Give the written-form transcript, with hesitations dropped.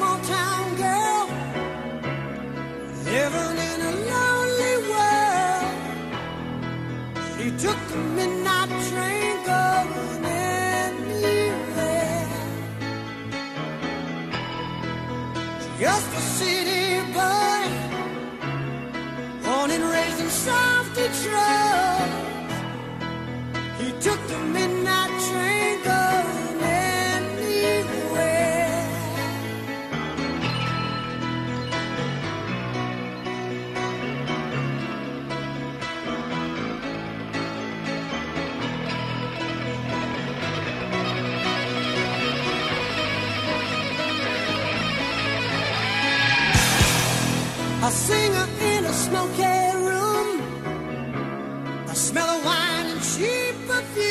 small town girl living in a lonely world. She took the midnight train going anywhere. Just a city boy, born and raised in South Detroit. He took the midnight train going a singer in a smoky room, I smell of wine and cheap perfume.